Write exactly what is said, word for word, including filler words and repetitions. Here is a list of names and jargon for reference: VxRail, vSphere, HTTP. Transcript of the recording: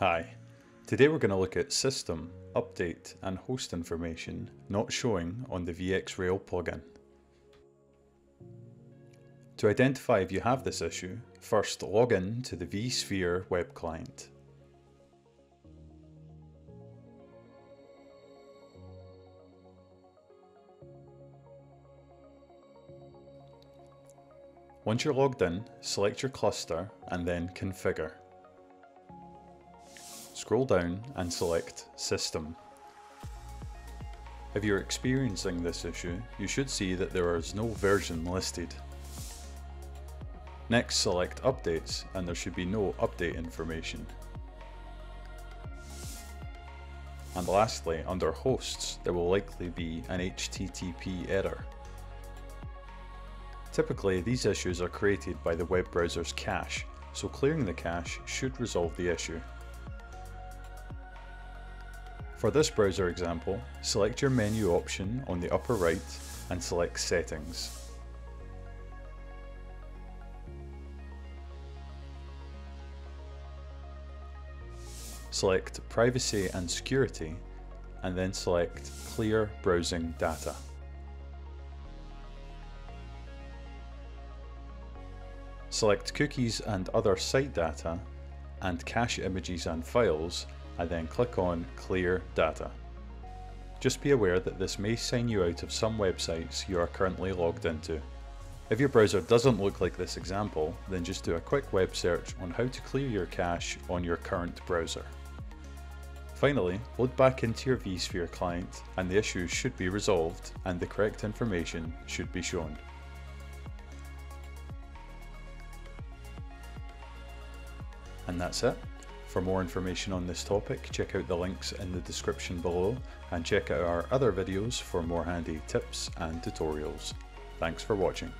Hi, today we're going to look at system, update and host information not showing on the VxRail plugin. To identify if you have this issue, first log in to the vSphere web client. Once you're logged in, select your cluster and then configure. Scroll down and select System. If you're experiencing this issue, you should see that there is no version listed. Next, select Updates and there should be no update information. And lastly, under Hosts, there will likely be an H T T P error. Typically, these issues are created by the web browser's cache, so clearing the cache should resolve the issue. For this browser example, select your menu option on the upper right and select Settings. Select Privacy and Security and then select Clear Browsing Data. Select Cookies and Other Site Data and Cache Images and Files, and then click on Clear Data. Just be aware that this may sign you out of some websites you are currently logged into. If your browser doesn't look like this example, then just do a quick web search on how to clear your cache on your current browser. Finally, load back into your vSphere client and the issue should be resolved and the correct information should be shown. And that's it. For more information on this topic, check out the links in the description below and check out our other videos for more handy tips and tutorials. Thanks for watching.